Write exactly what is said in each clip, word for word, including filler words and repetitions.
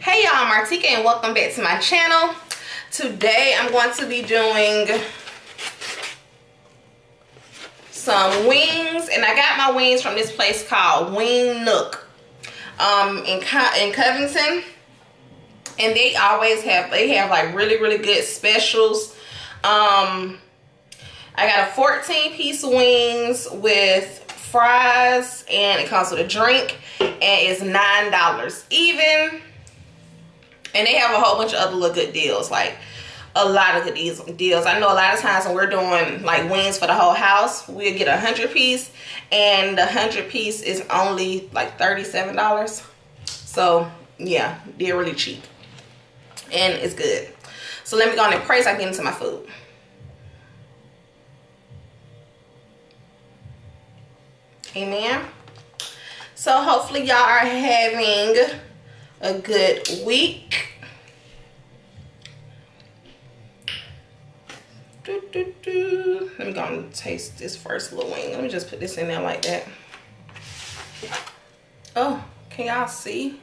Hey y'all, I'm Martika and welcome back to my channel. Today I'm going to be doing some wings, and I got my wings from this place called Wing Nook um, in, Co in Covington, and they always have, they have like really, really good specials. Um, I got a fourteen piece wings with fries, and it comes with a drink, and it's nine dollars even. And they have a whole bunch of other little good deals, like a lot of good deals. I know a lot of times when we're doing like wings for the whole house, we'll get a hundred piece, and the hundred piece is only like thirty-seven dollars. So yeah, they're really cheap, and it's good. So let me go on and pray so I can get into my food. Amen. So hopefully y'all are having a good week. Do, do, do. Let me go and taste this first little wing. Let me just put this in there like that. Oh, can y'all see?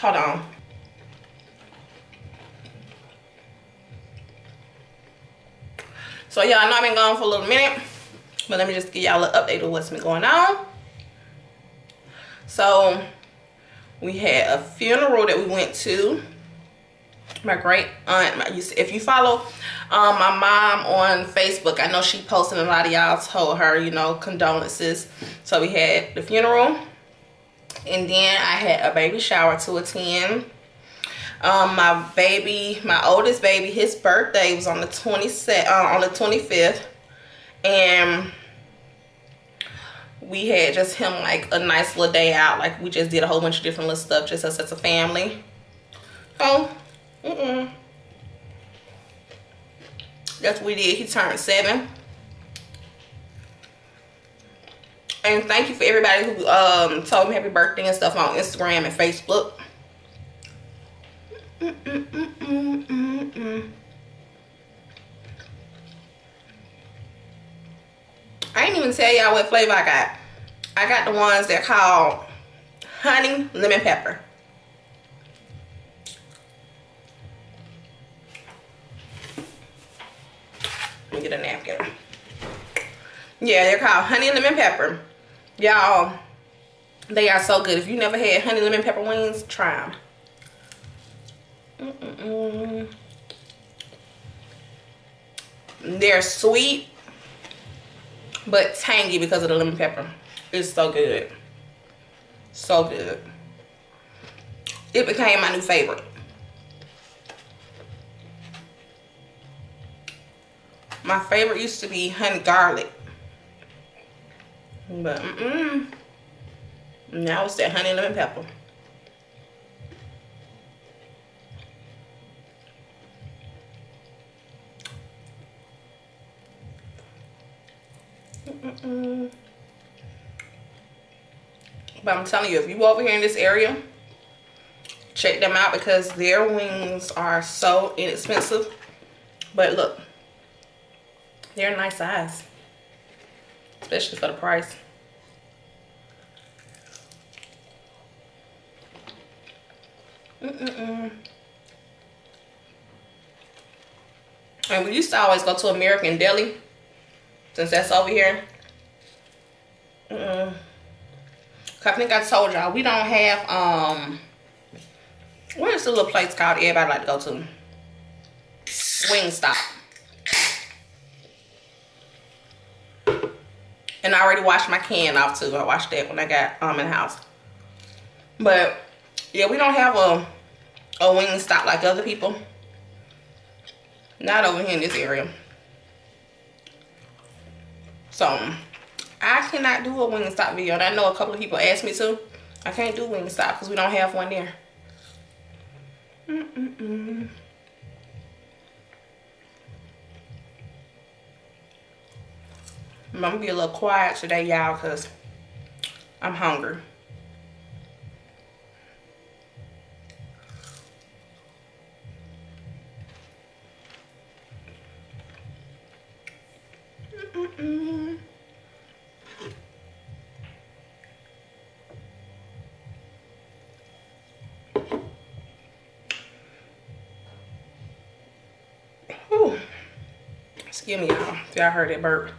Hold on. So y'all know I've been gone for a little minute, but let me just give y'all an update of what's been going on. So we had a funeral that we went to. My great aunt, my, if you follow um, my mom on Facebook, I know she posted a lot of y'all told her, you know, condolences. So we had the funeral, and then I had a baby shower to attend. Um, my baby, my oldest baby, his birthday was on the twenty-seventh, uh, on the twenty-fifth, and we had just him like a nice little day out. Like we just did a whole bunch of different little stuff, just us as a family. Oh, mm-mm. That's what we did. He turned seven, and thank you for everybody who um told me happy birthday and stuff on Instagram and Facebook. Mm -mm -mm -mm -mm -mm. I ain't even tell y'all what flavor I got. I got the ones that called honey lemon pepper. Let me get a napkin. Yeah, they're called honey lemon pepper. Y'all, they are so good. If you never had honey lemon pepper wings, try them. Mm-mm-mm. They're sweet but tangy because of the lemon pepper. It's so good, so good. It became my new favorite. My favorite used to be honey garlic, but mm-mm. Now it's that honey lemon pepper. Mm-mm. But I'm telling you, if you over here in this area, check them out because their wings are so inexpensive. But look, they're nice size, especially for the price. Mm-mm-mm. And we used to always go to American Deli. Since that's over here, mm-mm. I think I told y'all we don't have um. What is the little place called everybody like to go to? Wingstop. And I already washed my can off too. I washed that when I got um in the house. But yeah, we don't have a a Wingstop like other people. Not over here in this area. So, I cannot do a Wingstop video. And I know a couple of people asked me to. I can't do Wingstop because we don't have one there. Mm-mm-mm. I'm going to be a little quiet today, y'all, because I'm hungry. Mm-mm-mm. Ooh. Excuse me, y'all. Y'all heard it burp.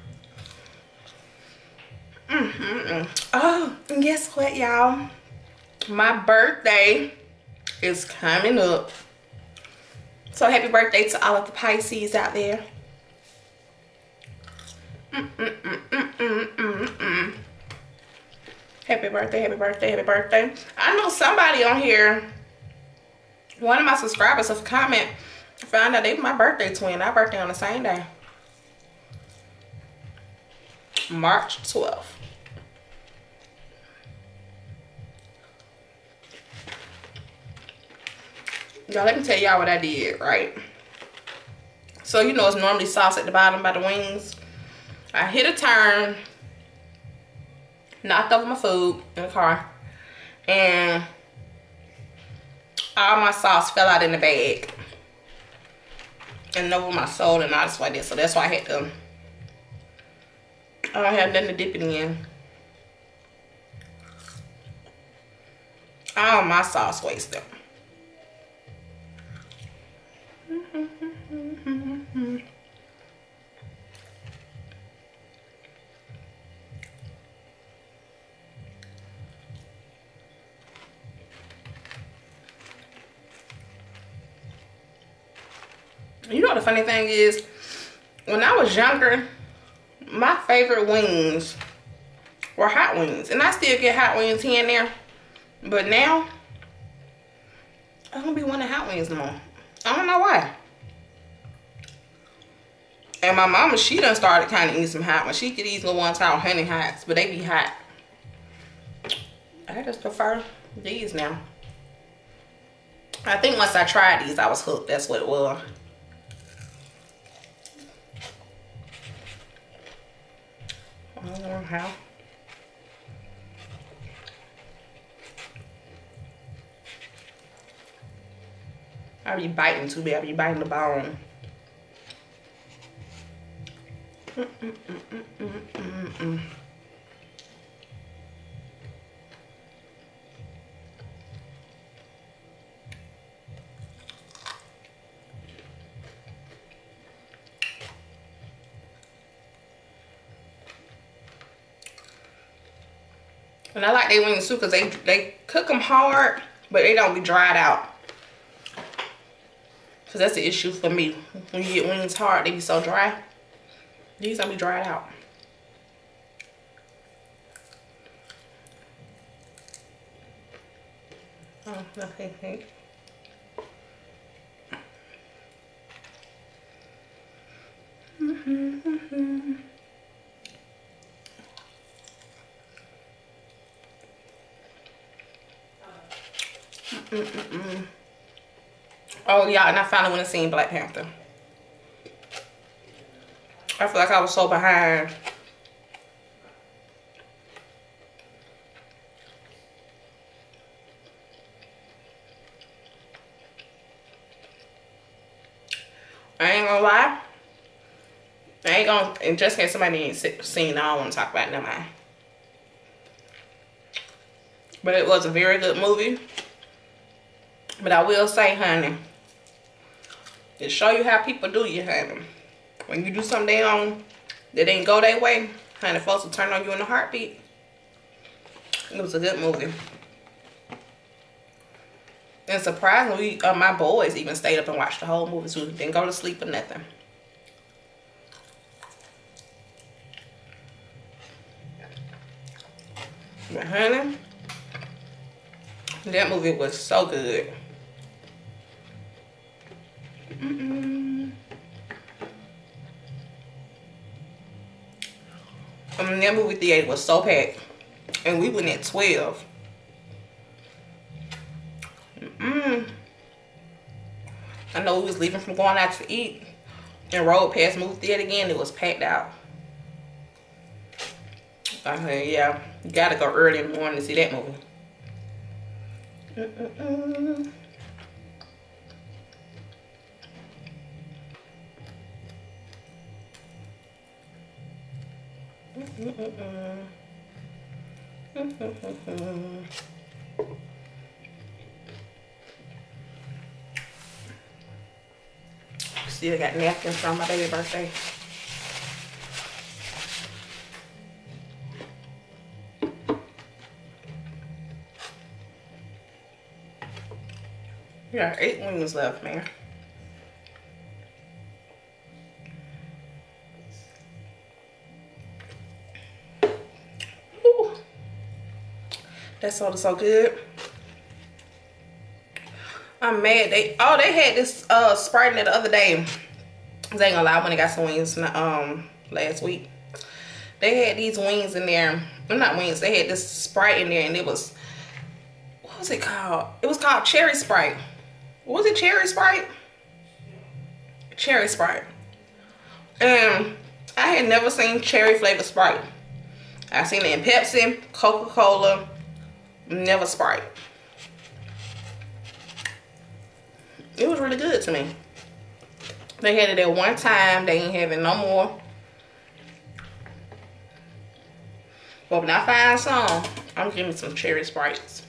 Mm -mm -mm. Oh, and guess what, y'all? My birthday is coming up. So happy birthday to all of the Pisces out there. Mm -mm -mm -mm -mm -mm -mm. Happy birthday, happy birthday, happy birthday. I know somebody on here, one of my subscribers of comment, found out they were my birthday twin. Our birthday on the same day. March twelfth. Y'all, let me tell y'all what I did, right? So, you know, it's normally sauce at the bottom by the wings. I hit a turn, knocked over my food in the car, and all my sauce fell out in the bag and over my soul and all this like that. So that's why I had to, I don't have nothing to dip it in. All my sauce wasted. You know, the funny thing is, when I was younger, my favorite wings were hot wings. And I still get hot wings here and there. But now, I don't be wanting hot wings no more. I don't know why. And my mama, she done started kind of eating some hot ones. She could eat the ones called honey hots, but they be hot. I just prefer these now. I think once I tried these, I was hooked. That's what it was. I don't know how. I be biting too bad. I be biting the bone. Mm -mm -mm -mm -mm -mm. And I like they wings too, because they, they cook them hard, but they don't be dried out. Because that's the issue for me. When you get wings hard, they be so dry. These don't be dried out. Oh, okay, okay. Mm-hmm, mm-hmm. Mm -mm -mm. Oh, y'all, and I finally went and seen Black Panther. I feel like I was so behind. I ain't gonna lie. I ain't gonna, and just in case somebody ain't seen, I don't want to talk about it, never mind. But it was a very good movie. But I will say, honey, it show you how people do you, honey. When you do something they own that didn't go their way, honey, folks will turn on you in a heartbeat. It was a good movie. And surprisingly, uh, my boys even stayed up and watched the whole movie, so they didn't go to sleep or nothing. But honey, that movie was so good. Mm-mm. I mean, that movie theater was so packed, and we went at twelve. Mm-mm. I know we was leaving from going out to eat, and rode past movie theater again. It was packed out. I mean, yeah, you gotta go early in the morning to see that movie. Mm-mm-mm. Mm-mm-mm. Mm-mm-mm. Still got napkins from my baby birthday. We got eight wings left, man. Ooh. That soda so good. I'm mad. They oh they had this uh Sprite in it the other day. I ain't gonna lie, when they got some wings um last week. They had these wings in there. Well, not wings, they had this Sprite in there, and it was what was it called? It was called Cherry Sprite. Was it Cherry Sprite? Cherry Sprite. Um, I had never seen cherry flavored Sprite. I seen it in Pepsi, Coca-Cola, never Sprite. It was really good to me. They had it at one time. They ain't having no more. But when I find some, I'm giving me some Cherry Sprites.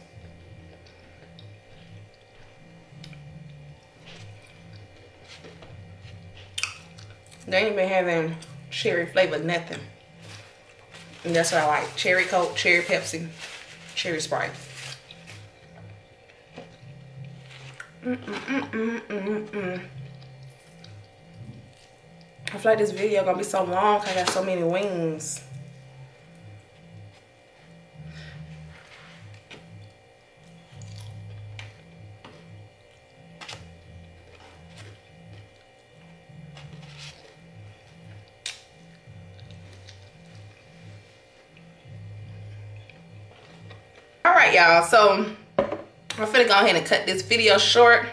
They ain't been having cherry flavored nothing. And that's what I like. Cherry Coke, Cherry Pepsi, Cherry Sprite. Mm-mm-mm-mm-mm-mm. I feel like this video gonna be so long because I got so many wings. Alright, y'all, so I'm finna go ahead and cut this video short.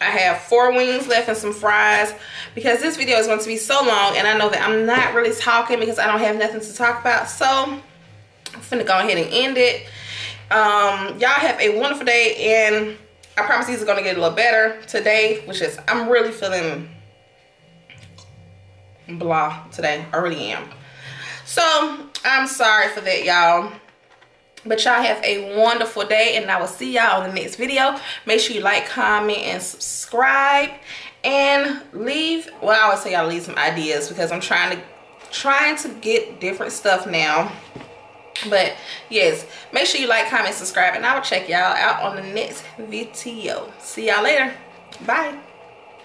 I have four wings left and some fries because this video is going to be so long, and I know that I'm not really talking because I don't have nothing to talk about. So I'm finna go ahead and end it. Um, y'all have a wonderful day, and I promise these are going to get a little better today, which is I'm really feeling blah today. I really am. So I'm sorry for that, y'all. But y'all have a wonderful day, and I will see y'all in the next video. Make sure you like, comment, and subscribe. And leave, well, I always say y'all leave some ideas because I'm trying to trying to get different stuff now. But yes, make sure you like, comment, subscribe, and I will check y'all out on the next video. See y'all later. Bye.